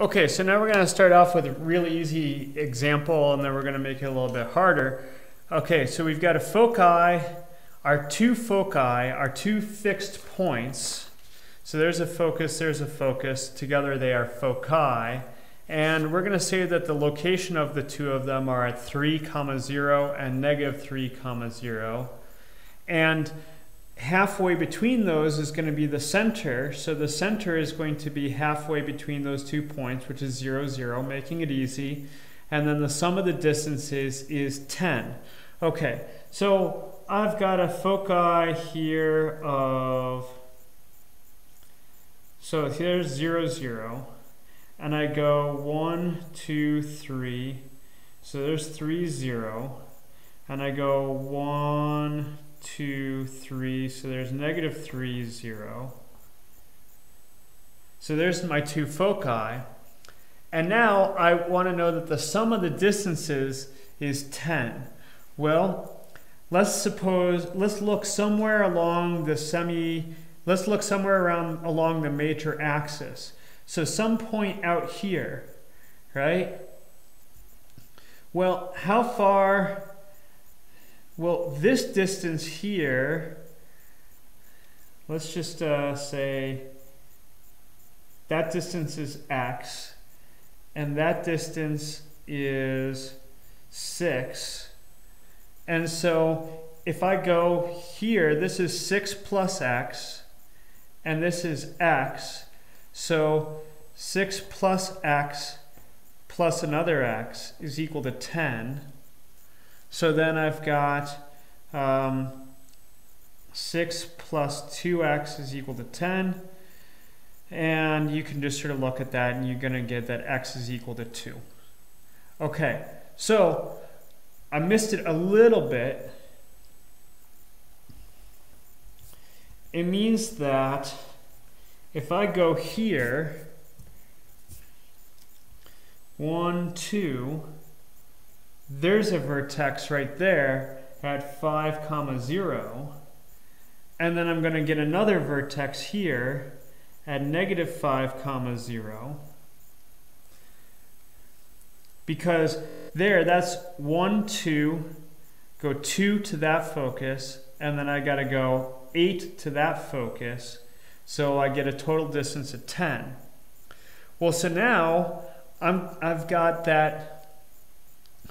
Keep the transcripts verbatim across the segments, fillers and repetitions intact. Okay, so now we're going to start off with a really easy example, and then we're going to make it a little bit harder. Okay, so we've got a foci, our two foci, our two fixed points. So there's a focus, there's a focus. Together they are foci. And we're going to say that the location of the two of them are at three comma zero and negative three comma zero. And halfway between those is going to be the center, so the center is going to be halfway between those two points, which is zero, zero, making it easy. And then the sum of the distances is ten. Okay, so I've got a foci here of, so here's zero, zero, and I go one, two, three, so there's three, zero, and I go one, two, three, so there's negative three, zero. So there's my two foci. And now I want to know that the sum of the distances is ten. Well, let's suppose, let's look somewhere along the semi, let's look somewhere around along the major axis. So some point out here, right? Well, how far? Well, this distance here, let's just uh, say that distance is x, and that distance is six. And so if I go here, this is six plus x, and this is x. So six plus x plus another x is equal to ten. So then I've got um, six plus two x is equal to ten. And you can just sort of look at that, and you're going to get that x is equal to two. Okay, so I missed it a little bit. It means that if I go here, one, two, there's a vertex right there at five comma zero, and then I'm going to get another vertex here at negative five comma zero, because there that's one, two, go two to that focus, and then I got to go eight to that focus, so I get a total distance of ten. Well, so now I'm, I've got that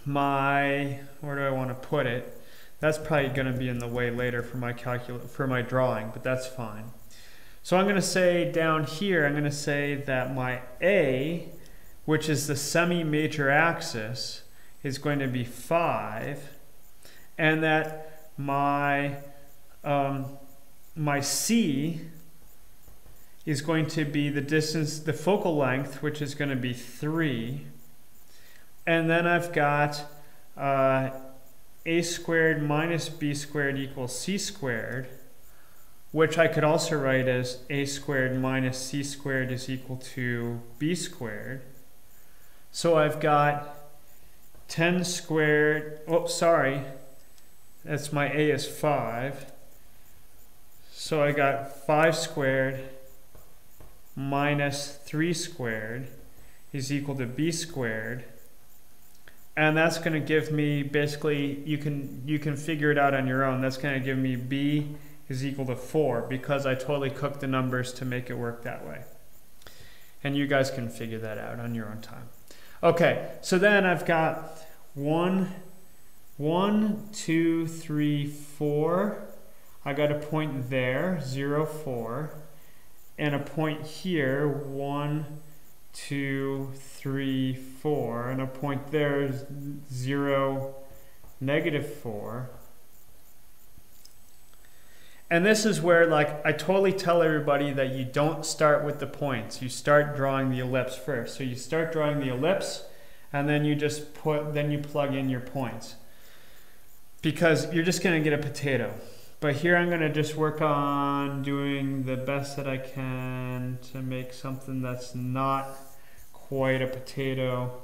my, where do I want to put it? That's probably going to be in the way later for my calcul for my drawing, but that's fine. So I'm going to say down here, I'm going to say that my A, which is the semi-major axis, is going to be five, and that my um, my C is going to be the distance, the focal length, which is going to be three. And then I've got uh, a squared minus b squared equals c squared, which I could also write as a squared minus c squared is equal to b squared. So I've got ten squared, oh, sorry, that's my a is five. So I got five squared minus three squared is equal to b squared. And that's going to give me, basically, you can you can figure it out on your own. That's going to give me b is equal to four, because I totally cooked the numbers to make it work that way. And you guys can figure that out on your own time. Okay, so then I've got one, one, two, three, four. I got a point there, zero, four. And a point here, one, two, three, four, and a point there is zero, negative four. And this is where, like, I totally tell everybody that you don't start with the points. You start drawing the ellipse first. So you start drawing the ellipse, and then you just put, then you plug in your points, because you're just going to get a potato. But here I'm going to just work on doing the best that I can to make something that's not quite a potato.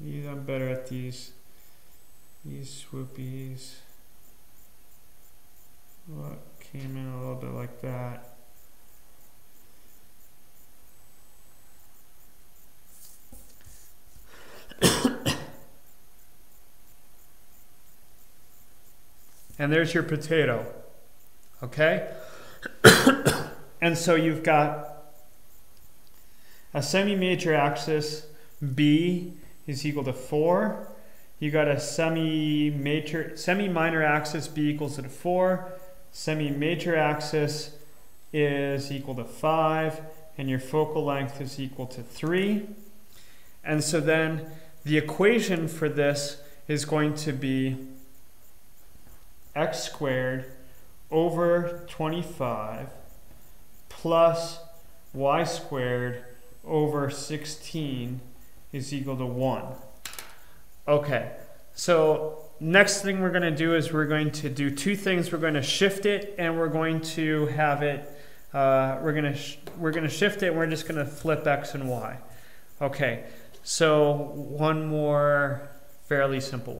Yeah, I'm better at these these swoopies. What came in a little bit like that. And there's your potato, okay? And so you've got a semi-major axis B is equal to four. You got a semi-major, semi-minor axis B equals to four. Semi-major axis is equal to five, and your focal length is equal to three. And so then the equation for this is going to be x squared over twenty-five plus y squared over sixteen is equal to one. Okay, so next thing we're going to do is we're going to do two things. We're going to shift it, and we're going to have it. Uh, we're going to we're going to shift it. And we're just going to flip x and y. Okay, so one more fairly simple.